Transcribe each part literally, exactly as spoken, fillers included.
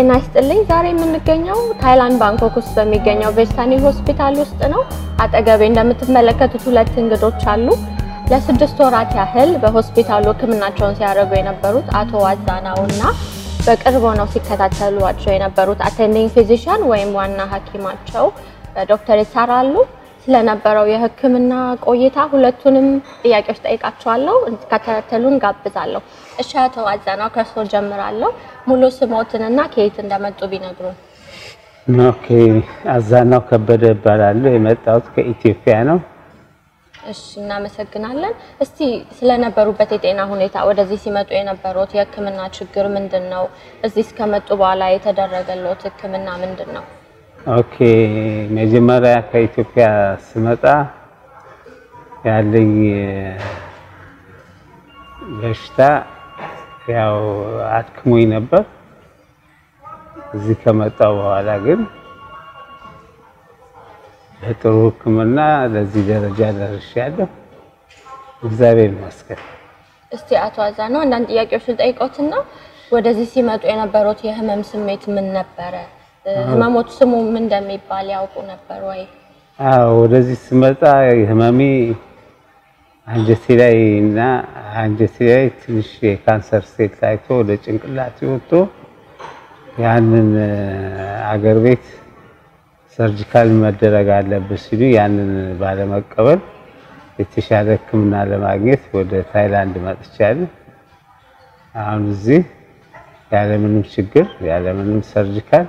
እናስተለኝ ዛሬ የምንገኘው ታይላንድ ባንኮክ ውስጥ በሚገኘው ቬጅታኒ ሆስፒታል ውስጥ ነው። አጠገቤ እንደምትመለከቱት ሁለት እንግዶች አሉ። ለስድስት ወራት ያህል በሆስፒታሉ ህክምናቸውን ሲያደርጉ የነበሩት አቶ ዋዛናውና በቅርቡ ነው ሲከታተሉዋቸው የነበሩት አቴንዲንግ ፊዚሺያን ወይም ዋና ሐኪማቸው ዶክተር ኢሳራ አሉ። ስለነበረው የህክምና ቆይታ ሁለቱንም ጥያቄዎች ጠይቃቸዋለሁ። እንድትከታተሉን ጋብዛለሁ። እሺ አቶ ዋዛናው ከርሶ ጀምራለሁ። ሙሉ ስሞትንና ከየት እንደመጡ ቢነግሩን። ኦኬ አዛናው ከበደ እባላለሁ። የመጣሁት ከኢትዮጵያ ነው። እሺ እናመሰግናለን። እስቲ ስለነበሩበት የጤና ሁኔታ ወደዚህ ሲመጡ የነበረው የህክምና ችግር ምንድነው? እዚህ እስከመጡ በኋላ የተደረገለው ህክምና ምንድነው? ኦኬ መጀመሪያ ከኢትዮጵያ ስመጣ ያለኝ በሽታ ያው አትክሙኝ ነበር። እዚህ ከመጣው በኋላ ግን በጥሩ ህክምና ለዚህ ደረጃ ደርሻለሁ። እግዚአብሔር ይመስገን። እስቲ አቶ አዛናው አንዳንድ ጥያቄዎችን ጠይቀውትና ወደዚህ ሲመጡ የነበረው የህመም ስሜት ምን ነበረ? ህመሞት ስሙ ምን እንደሚባል ያውቁ ነበር ወይ? አዎ ወደዚህ ሲመጣ ህመሜ አንጀቴ ላይና አንጀቴ ላይ ትንሽ ካንሰር ሴል ታይቶ ለጭንቅላት ይወጡ ያንን አገር ቤት ሰርጂካል መደረግ አለበት ሲሉ ያንን ባለመቀበል የተሻለ ህክምና ለማግኘት ወደ ታይላንድ መጥቻለሁ። አሁን እዚህ ያለምንም ችግር ያለምንም ሰርጂካል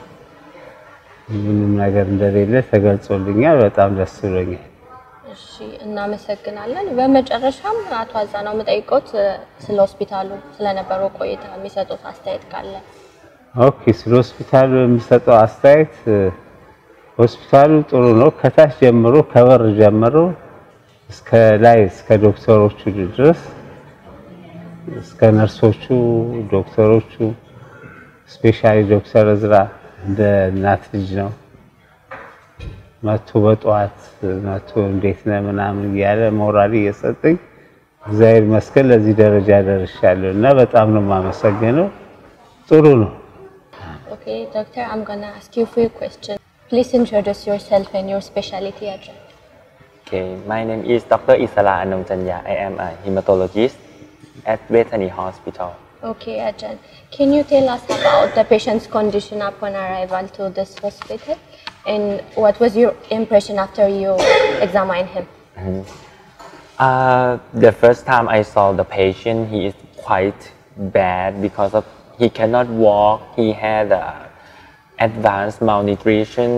ምንም ነገር እንደሌለ ተገልጾልኛል። በጣም ደስ ብሎኛል። እሺ እናመሰግናለን። በመጨረሻም አቶ አዛናው መጠይቆት ስለ ሆስፒታሉ ስለነበረው ቆይታ የሚሰጡት አስተያየት ካለ? ኦኬ ስለ ሆስፒታሉ የሚሰጠው አስተያየት ሆስፒታሉ ጥሩ ነው። ከታች ጀምሮ ከበር ጀምሮ እስከ ላይ እስከ ዶክተሮቹ ድረስ እስከ ነርሶቹ ዶክተሮቹ ስፔሻሊ ዶክተር እዝራ እንደ እናት ልጅ ነው። ማቶ በጧት ማቶ እንዴት ነው ምናምን ያለ ሞራል እየሰጠኝ እግዚአብሔር ይመስገን ለዚህ ደረጃ ደርሻለሁና በጣም ነው ማመሰግነው። ጥሩ ነው። Okay doctor, I'm going to ask you for a question. Please introduce yourself and your specialty area. Okay, my name is Doctor Isara Anongchanya. I am a hematologist at Vejthani Hospital. Okay, Ajahn. Can you tell us about the patient's condition upon arrival to this hospital, and what was your impression after you examined him? Mm-hmm. Uh, the first time I saw the patient, he is quite bad because of he cannot walk. He had uh, advanced malnutrition.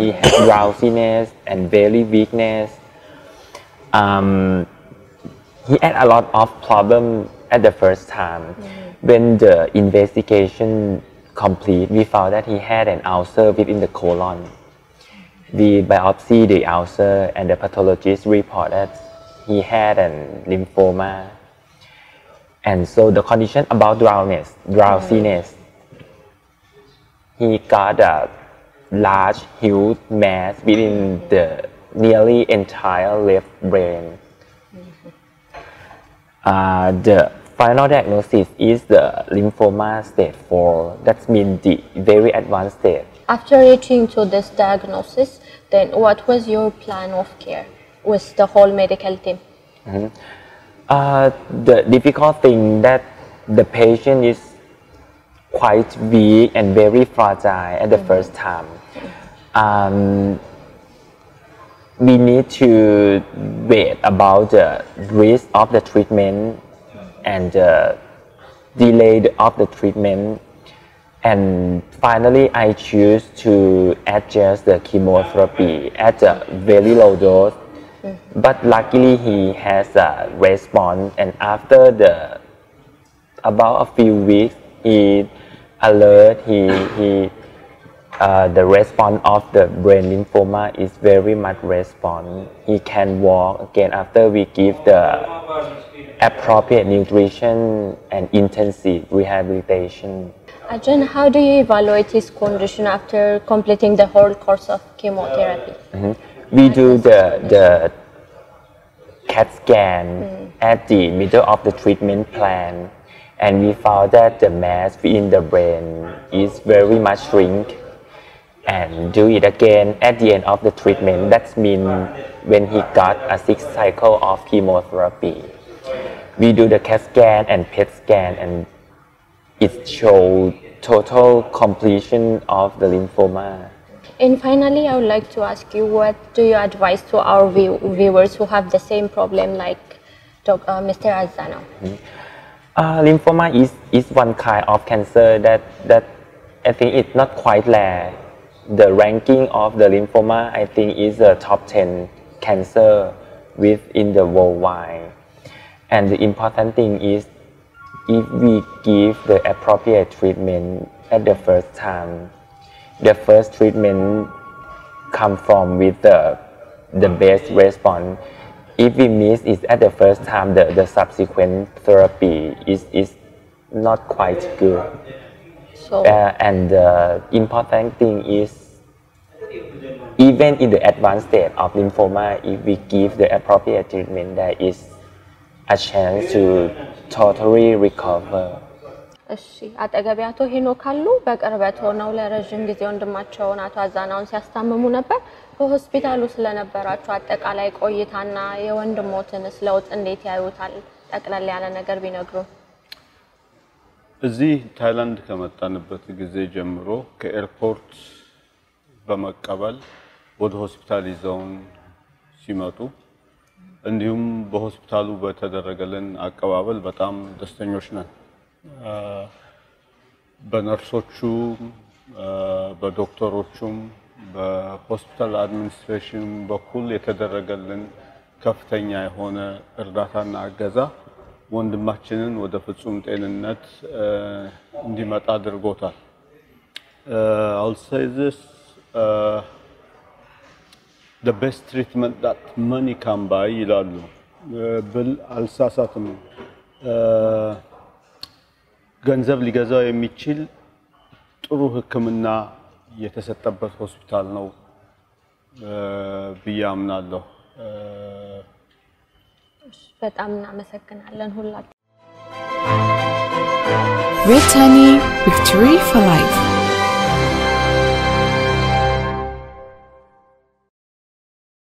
He had drowsiness and belly weakness. Um, he had a lot of problems at the first time. Mm-hmm. When the investigation complete, we found that he had an ulcer within the colon. We biopsied the ulcer and the pathologist reported he had an lymphoma. And so the condition about drowsiness, drowsiness, mm-hmm. he got a large, huge mass within the nearly entire left brain. Uh, the final diagnosis is the lymphoma stage four. That means the very advanced stage. After reaching to this diagnosis, then what was your plan of care with the whole medical team? Mm-hmm. uh, the difficult thing that the patient is quite weak and very fragile at the mm-hmm. first time. Um, we need to wait about the risk of the treatment and the delay of the treatment. And finally, I choose to adjust the chemotherapy at a very low dose. But luckily, he has a response. And after the about a few weeks, he alert, he, he uh, the response of the brain lymphoma is very much response. He can walk again after we give the appropriate nutrition and intensive rehabilitation. Ajahn, how do you evaluate his condition after completing the whole course of chemotherapy? Mm-hmm. We do the, the CAT scan mm. at the middle of the treatment plan, and we found that the mass in the brain is very much shrink, and do it again at the end of the treatment. That means when he got a sixth cycle of chemotherapy. We do the CAT scan and P E T scan, and it shows total completion of the lymphoma. And finally, I would like to ask you, what do you advise to our view viewers who have the same problem like uh, Mister Azana? Mm-hmm. uh, lymphoma is, is one kind of cancer that, that I think it's not quite rare. The ranking of the lymphoma, I think, is the top ten cancer within the worldwide. And the important thing is, if we give the appropriate treatment at the first time, the first treatment come from with the, the best response. If we miss it at the first time, the, the subsequent therapy is, is not quite good. So. Uh, and the important thing is, even in the advanced stage of lymphoma, if we give the appropriate treatment, there is a chance to totally recover. She at Agabiato Hinokalu, back Arabato, no Larajin, Gizion de Macho, Natazan, Sastamunapa, who hospital Luslana Baratrat, Alec Oyetana, Yoan de Morton, Sloat, and Latia Utal, Akalana Nagarbina Group. The Thailand Kamatan Batigizemro, airport Bamakaval, both hospital is on Simatu. እንዲሁም በሆስፒታሉ በተደረገልን አቀባበል በጣም ደስተኞች ነን በነርሶቹ በዶክተሮቹም በሆስፒታል አድሚኒስትሬሽን በኩል የተደረገልን ከፍተኛ የሆነ እርዳታና አገዛ ወንድማችንን ወደ ፍጹም ጤንነት እንዲመጣ አድርጎታል I'll say this uh, The best treatment that money can buy, ilalu. Bil alsasatum. Ganzav ligazay michil. Turu hikmina yetasetabat hospital no biyamnallo. But I'm not mistaken. Allan hulat. Vejthani, victory for life.